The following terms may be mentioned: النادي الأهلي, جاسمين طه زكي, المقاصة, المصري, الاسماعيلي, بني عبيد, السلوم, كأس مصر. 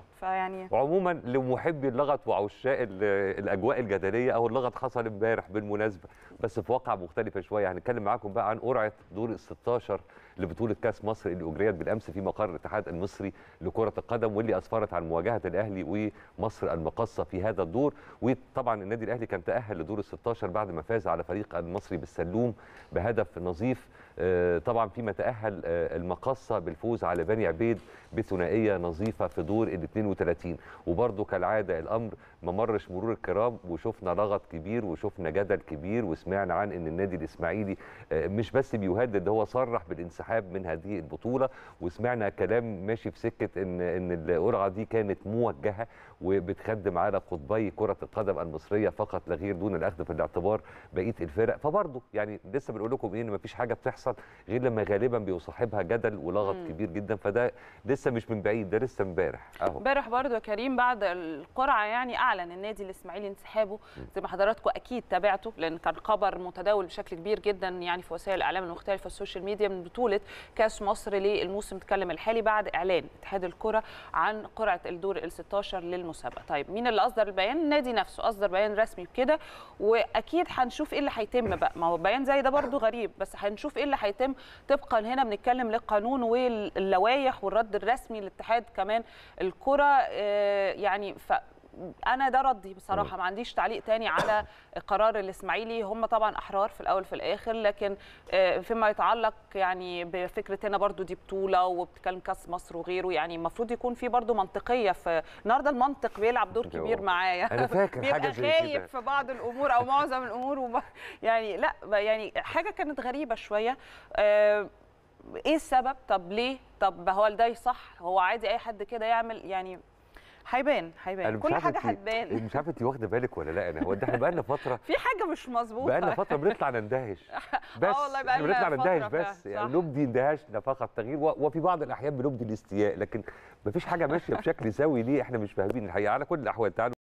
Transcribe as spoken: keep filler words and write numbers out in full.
فيعني وعموما لمحبي اللغط وعشاق الاجواء الجدليه او اللغط حصل امبارح بالمناسبه، بس في واقع مختلفه شويه. هنتكلم معاكم بقى عن قرعه دور ال ستاشر لبطوله كاس مصر اللي اجريت بالامس في مقر الاتحاد المصري لكره القدم، واللي اسفرت عن مواجهه الاهلي ومصر المقاصه في هذا الدور. وطبعا النادي الاهلي كان تاهل لدور ال ستاشر بعد ما فاز على فريق المصري بالسلوم بهدف نظيف، طبعا فيما تاهل المقاصه بالفوز على بني عبيد بثنائيه نظيفه في دور اثنين وثلاثين. وبرضه كالعاده الامر ما مرش مرور الكرام، وشفنا لغط كبير وشفنا جدل كبير، وسمعنا عن ان النادي الاسماعيلي مش بس بيهدد، هو صرح بالانسحاب من هذه البطوله، وسمعنا كلام ماشي في سكه ان ان القرعه دي كانت موجهه وبتخدم على قطبي كره القدم المصريه فقط لا غير، دون الاخذ في الاعتبار بقيه الفرق. فبرضه يعني لسه بنقول لكم ان ما فيش حاجه بتحصل غير لما غالبا بيصاحبها جدل ولغط م. كبير جدا، فده لسه مش من بعيد، ده لسه امبارح. امبارح برضه يا كريم بعد القرعه يعني اعلن النادي الاسماعيلي انسحابه، زي ما حضراتكم اكيد تابعته، لان كان خبر متداول بشكل كبير جدا يعني في وسائل الاعلام المختلفه والسوشيال ميديا من بطوله كاس مصر للموسم المتكلم الحالي بعد اعلان اتحاد الكره عن قرعه الدور ال ستاشر للمسابقه. طيب مين اللي اصدر البيان؟ النادي نفسه اصدر بيان رسمي بكده، واكيد هنشوف ايه اللي هيتم بقى. ما هو بيان زي ده برضه غريب، بس هنشوف ايه اللي هيتم طبقا هنا بنتكلم للقانون واللوائح والرد الرسمي للاتحاد كمان الكرة. يعني ف انا ده ردي بصراحه، ما عنديش تعليق تاني على قرار الاسماعيلي. هم طبعا احرار في الاول في الاخر، لكن فيما يتعلق يعني بفكره هنا برضو دي بطوله وبتكلم كاس مصر وغيره، يعني المفروض يكون في برضو منطقيه. في النهارده المنطق بيلعب دور كبير معايا، انا فاكر حاجه زي كده، خايف في بعض الامور او معظم الامور وب... يعني لا يعني حاجه كانت غريبه شويه. أه... ايه السبب؟ طب ليه؟ طب هو ده صح؟ هو عادي اي حد كده يعمل؟ يعني هيبان هيبان كل حاجه هتبان. مش عارفه انت واخده بالك ولا لا؟ انا هو ده احنا بقالنا فتره في حاجه مش مظبوطه، بقالنا فتره بنطلع نندهش بس، والله بنطلع نندهش بس، يعني نبدي اندهاشنا فقط تغيير، وفي بعض الاحيان بنبدي الاستياء، لكن مفيش حاجه ماشيه بشكل سوي. ليه؟ احنا مش فاهمين الحقيقه. على كل الاحوال تعالوا